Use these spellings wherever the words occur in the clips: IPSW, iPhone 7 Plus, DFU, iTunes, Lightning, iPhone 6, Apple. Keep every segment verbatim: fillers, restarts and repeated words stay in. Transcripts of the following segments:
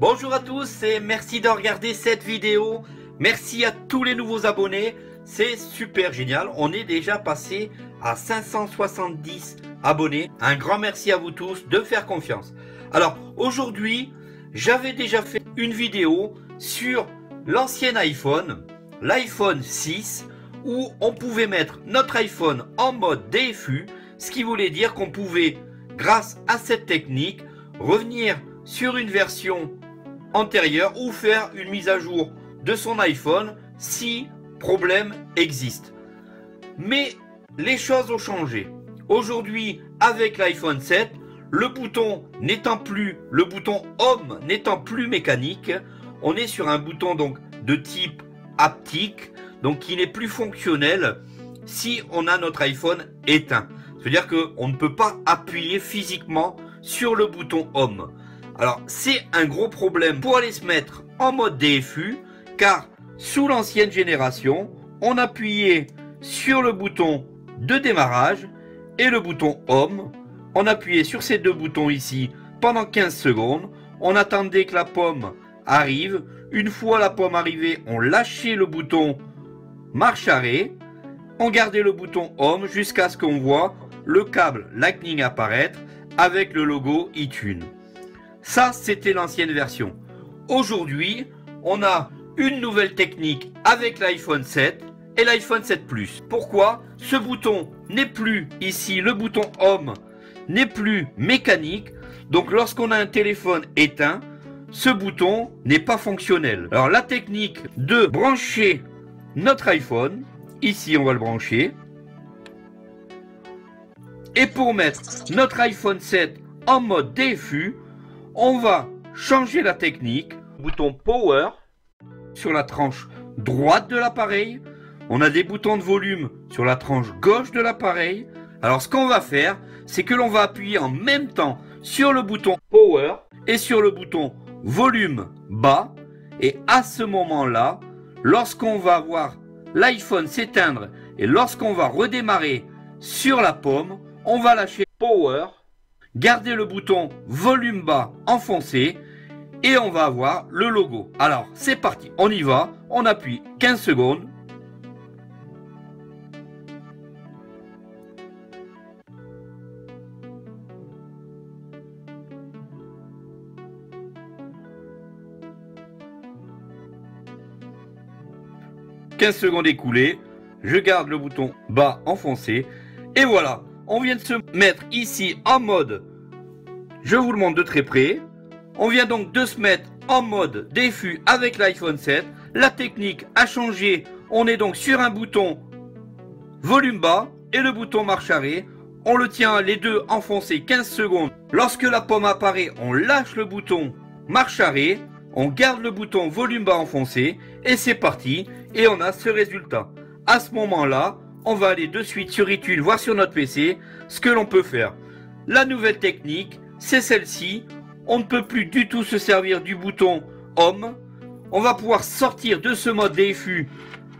Bonjour à tous et merci de regarder cette vidéo. Merci à tous les nouveaux abonnés. C'est super génial. On est déjà passé à cinq cent soixante-dix abonnés. Un grand merci à vous tous de faire confiance. Alors aujourd'hui, j'avais déjà fait une vidéo sur l'ancien iPhone, l'iPhone six, où on pouvait mettre notre iPhone en mode D F U, ce qui voulait dire qu'on pouvait, grâce à cette technique, revenir sur une version antérieure ou faire une mise à jour de son iPhone si problème existe. Mais les choses ont changé. Aujourd'hui, avec l'iPhone sept, le bouton n'étant plus, le bouton Home n'étant plus mécanique, on est sur un bouton donc de type haptique, donc qui n'est plus fonctionnel si on a notre iPhone éteint. C'est-à-dire qu'on ne peut pas appuyer physiquement sur le bouton Home. Alors c'est un gros problème pour aller se mettre en mode D F U, car sous l'ancienne génération, on appuyait sur le bouton de démarrage et le bouton Home. On appuyait sur ces deux boutons ici pendant quinze secondes. On attendait que la pomme arrive. Une fois la pomme arrivée, on lâchait le bouton marche arrêt. On gardait le bouton Home jusqu'à ce qu'on voit le câble Lightning apparaître avec le logo iTunes. Ça, c'était l'ancienne version. Aujourd'hui, on a une nouvelle technique avec l'iPhone sept et l'iPhone sept Plus. Pourquoi? Ce bouton n'est plus ici, le bouton Home n'est plus mécanique. Donc lorsqu'on a un téléphone éteint, ce bouton n'est pas fonctionnel. Alors la technique de brancher notre iPhone, ici on va le brancher, et pour mettre notre iPhone sept en mode D F U, on va changer la technique. Bouton Power sur la tranche droite de l'appareil, on a des boutons de volume sur la tranche gauche de l'appareil. Alors ce qu'on va faire, c'est que l'on va appuyer en même temps sur le bouton Power et sur le bouton volume bas, et à ce moment là, lorsqu'on va voir l'iPhone s'éteindre et lorsqu'on va redémarrer sur la pomme, on va lâcher Power, garder le bouton volume bas enfoncé, et on va avoir le logo. Alors c'est parti, on y va, on appuie quinze secondes. quinze secondes écoulées, je garde le bouton bas enfoncé, et voilà, on vient de se mettre ici en mode, je vous le montre de très près, on vient donc de se mettre en mode D F U avec l'iPhone sept, la technique a changé, on est donc sur un bouton volume bas et le bouton marche arrêt, on le tient les deux enfoncés quinze secondes, lorsque la pomme apparaît, on lâche le bouton marche arrêt, on garde le bouton volume bas enfoncé, et c'est parti, et on a ce résultat. À ce moment-là, on va aller de suite sur iTunes, voir sur notre P C, ce que l'on peut faire. La nouvelle technique, c'est celle-ci. On ne peut plus du tout se servir du bouton Home. On va pouvoir sortir de ce mode D F U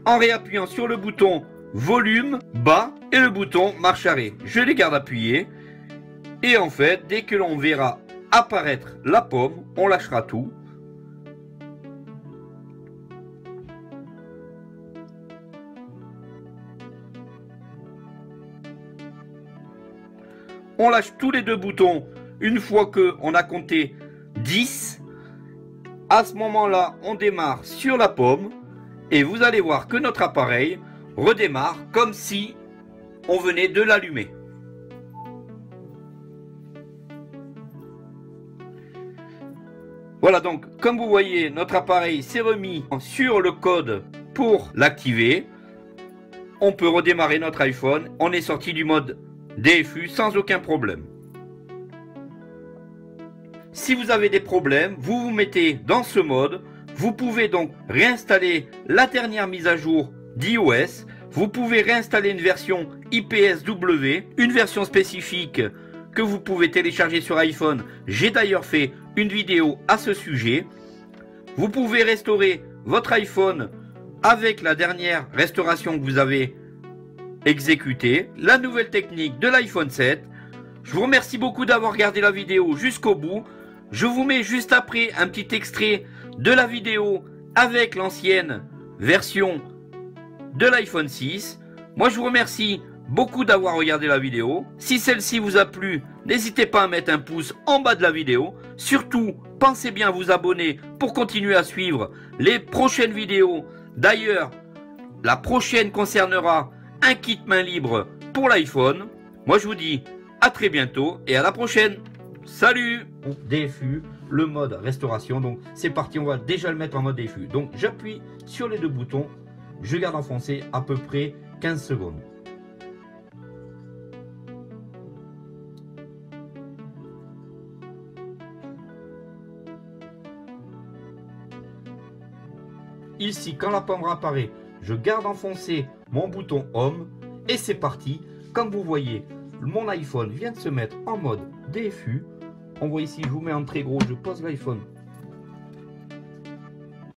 en réappuyant sur le bouton volume bas et le bouton marche arrêt. Je les garde appuyés. Et en fait, dès que l'on verra apparaître la pomme, on lâchera tout. On lâche tous les deux boutons une fois qu'on a compté dix. À ce moment-là, on démarre sur la pomme et vous allez voir que notre appareil redémarre comme si on venait de l'allumer. Voilà, donc comme vous voyez, notre appareil s'est remis sur le code pour l'activer. On peut redémarrer notre iPhone. On est sorti du mode D F U sans aucun problème. Si vous avez des problèmes, vous vous mettez dans ce mode. Vous pouvez donc réinstaller la dernière mise à jour d'iOS. Vous pouvez réinstaller une version I P S W, une version spécifique que vous pouvez télécharger sur iPhone. J'ai d'ailleurs fait une vidéo à ce sujet. Vous pouvez restaurer votre iPhone avec la dernière restauration que vous avez exécuter la nouvelle technique de l'iPhone sept. Je vous remercie beaucoup d'avoir regardé la vidéo jusqu'au bout. Je vous mets juste après un petit extrait de la vidéo avec l'ancienne version de l'iPhone six. Moi je vous remercie beaucoup d'avoir regardé la vidéo. Si celle-ci vous a plu, n'hésitez pas à mettre un pouce en bas de la vidéo. Surtout, pensez bien à vous abonner pour continuer à suivre les prochaines vidéos. D'ailleurs, la prochaine concernera un kit main libre pour l'iPhone. Moi je vous dis à très bientôt et à la prochaine. Salut! D F U, le mode restauration. Donc c'est parti, on va déjà le mettre en mode D F U. Donc j'appuie sur les deux boutons, je garde enfoncé à peu près quinze secondes. Ici, quand la pomme apparaît, je garde enfoncé mon bouton Home et c'est parti. Comme vous voyez, mon iPhone vient de se mettre en mode D F U. On voit ici, je vous mets en très gros, je pose l'iPhone